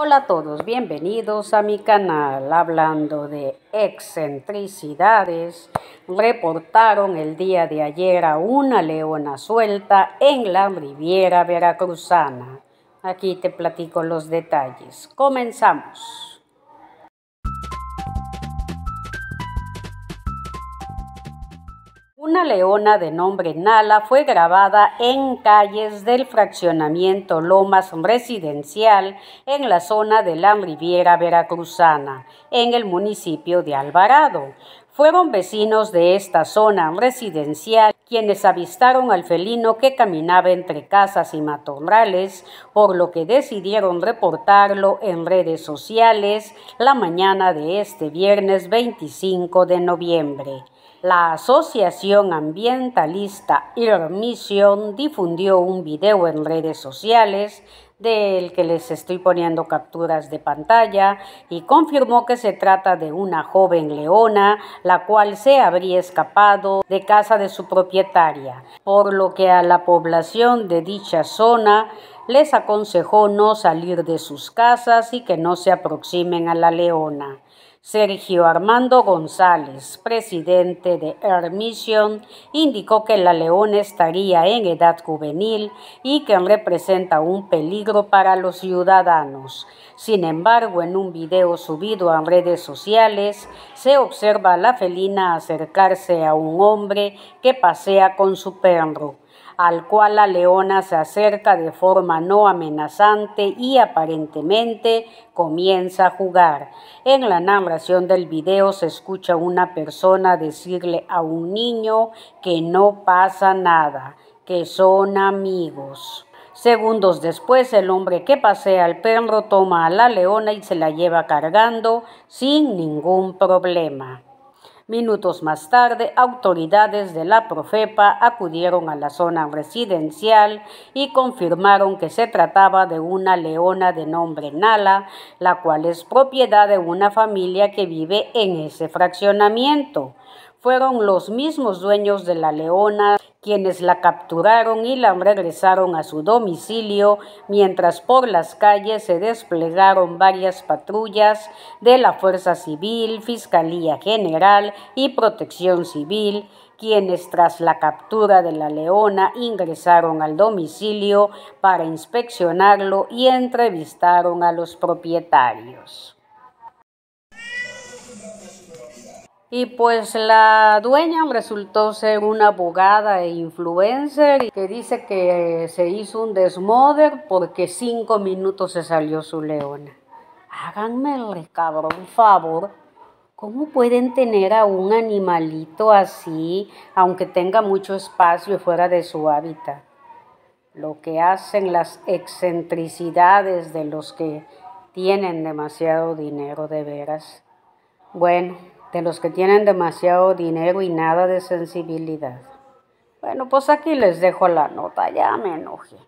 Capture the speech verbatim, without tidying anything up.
Hola a todos, bienvenidos a mi canal Hablando de Excentricidades. Reportaron el día de ayer a una leona suelta en la Riviera Veracruzana. Aquí te platico los detalles. Comenzamos. Una leona de nombre Nala fue grabada en calles del fraccionamiento Lomas Residencial en la zona de la Riviera Veracruzana, en el municipio de Alvarado. Fueron vecinos de esta zona residencial quienes avistaron al felino que caminaba entre casas y matorrales, por lo que decidieron reportarlo en redes sociales la mañana de este viernes veinticinco de noviembre. La Asociación Ambientalista Hermisión difundió un video en redes sociales del que les estoy poniendo capturas de pantalla y confirmó que se trata de una joven leona, la cual se habría escapado de casa de su propietaria, por lo que a la población de dicha zona les aconsejó no salir de sus casas y que no se aproximen a la leona. Sergio Armando González, presidente de Hermisión, indicó que la leona estaría en edad juvenil y que representa un peligro para los ciudadanos. Sin embargo, en un video subido a redes sociales, se observa a la felina acercarse a un hombre que pasea con su perro, al cual la leona se acerca de forma no amenazante y aparentemente comienza a jugar. En la narración del video se escucha una persona decirle a un niño que no pasa nada, que son amigos. Segundos después, el hombre que pasea al perro toma a la leona y se la lleva cargando sin ningún problema. Minutos más tarde, autoridades de la Profepa acudieron a la zona residencial y confirmaron que se trataba de una leona de nombre Nala, la cual es propiedad de una familia que vive en ese fraccionamiento. Fueron los mismos dueños de la leona quienes la capturaron y la regresaron a su domicilio, mientras por las calles se desplegaron varias patrullas de la Fuerza Civil, Fiscalía General y Protección Civil, quienes tras la captura de la leona ingresaron al domicilio para inspeccionarlo y entrevistaron a los propietarios. Y pues la dueña resultó ser una abogada e influencer que dice que se hizo un desmoder porque cinco minutos se salió su leona. Háganme el cabrón favor, ¿cómo pueden tener a un animalito así, aunque tenga mucho espacio fuera de su hábitat? Lo que hacen las excentricidades de los que tienen demasiado dinero, de veras. Bueno, de los que tienen demasiado dinero y nada de sensibilidad. Bueno, pues aquí les dejo la nota, ya me enojé.